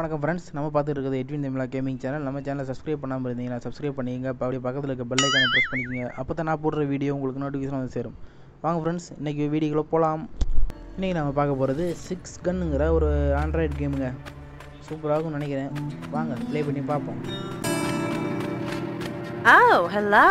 வணக்கம் ஃப்ரெண்ட்ஸ், நம்ம பார்த்துட்டு இருக்கிறது எட்வின் தமிழா கேமிங் சேனல். நம்ம சேனலை சப்ஸ்கிரைப் பண்ணாமல் இருந்தீங்கன்னா சப்ஸ்கிரைப் பண்ணிங்க, அப்படியே பக்கத்தில் இருக்க பெல் ஐக்கானை ப்ரெஸ் பண்ணிக்கோங்க. அப்போ தான் நான் போடுற வீடியோ உங்களுக்கு நோட்டிஃபிகேஷன் வந்து சேரும். வாங்க ஃப்ரெண்ட்ஸ், இன்றைக்கி வீடியோக்குள்ளே போகலாம். இன்றைக்கி நம்ம பார்க்க போகிறது சிக்ஸ் கன்னுங்கிற ஒரு ஆண்ட்ராய்டு கேமுங்க. சூப்பராகும்னு நினைக்கிறேன். வாங்க ப்ளே பண்ணி பார்ப்போம். Oh, hello.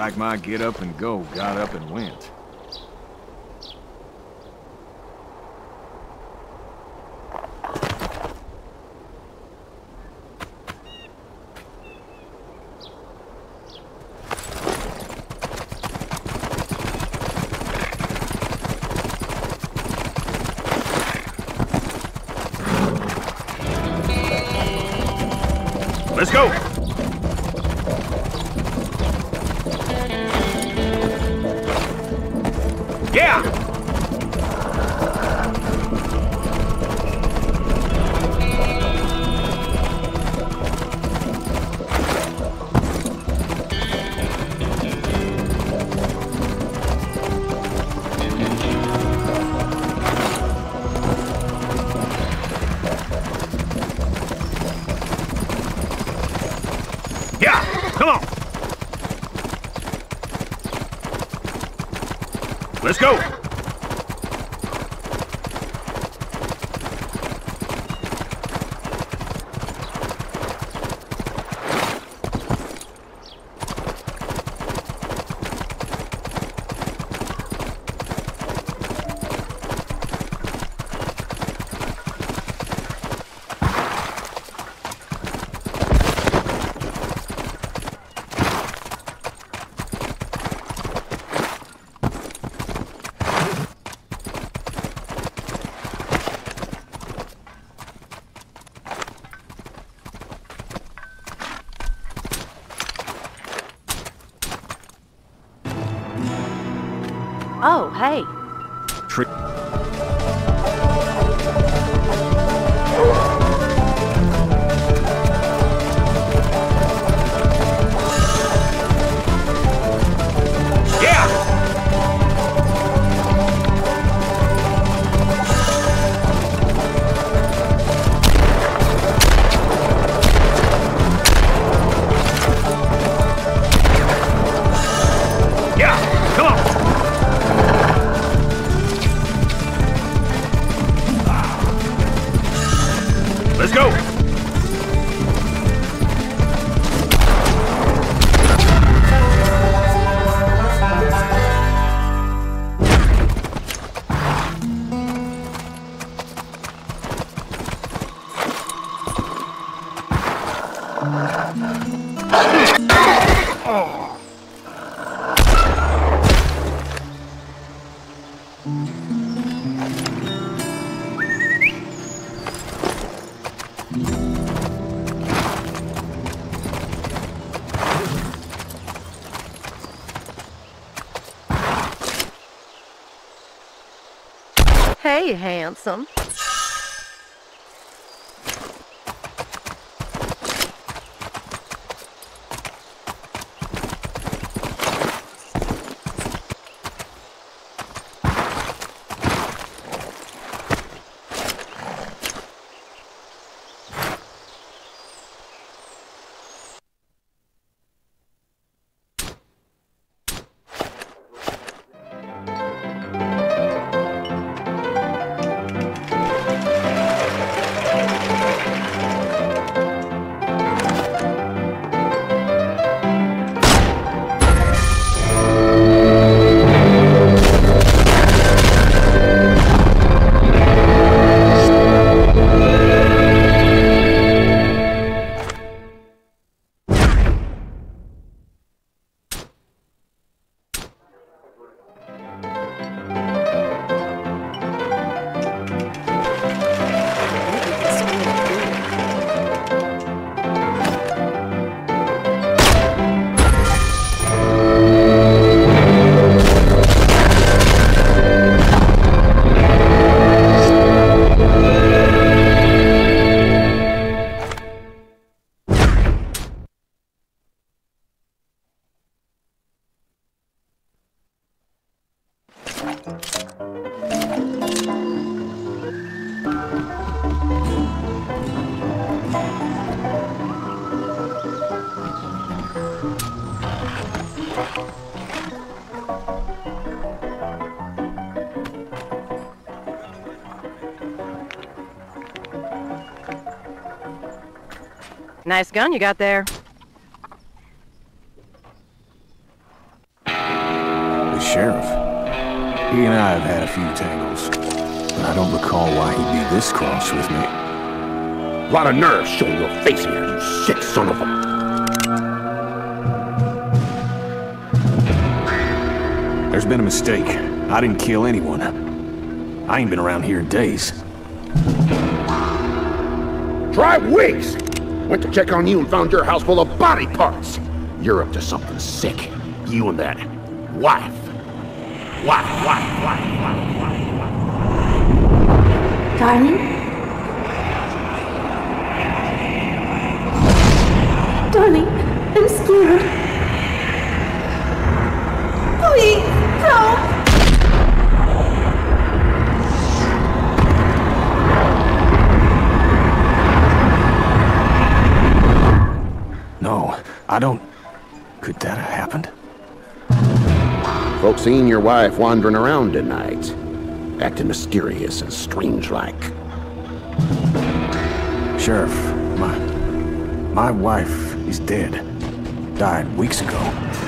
Like my get up and go got up and went. Let's go. Let's go! Oh, hey. Trick. Yeah. Hey, handsome. Nice gun you got there. The sheriff. He and I have had a few tangles, but I don't recall why he'd be this cross with me. A lot of nerve showing your face here, you sick son of a... There's been a mistake. I didn't kill anyone. I ain't been around here in days. Try weeks! Went to check on you and found your house full of body parts. You're up to something sick. You and that wife. Wife. Darling? Darling, I'm scared. Please, help! No, I don't... Could that have happened? Folks seen your wife wandering around at night, acting mysterious and strange-like. Sheriff, my wife is dead. Died weeks ago.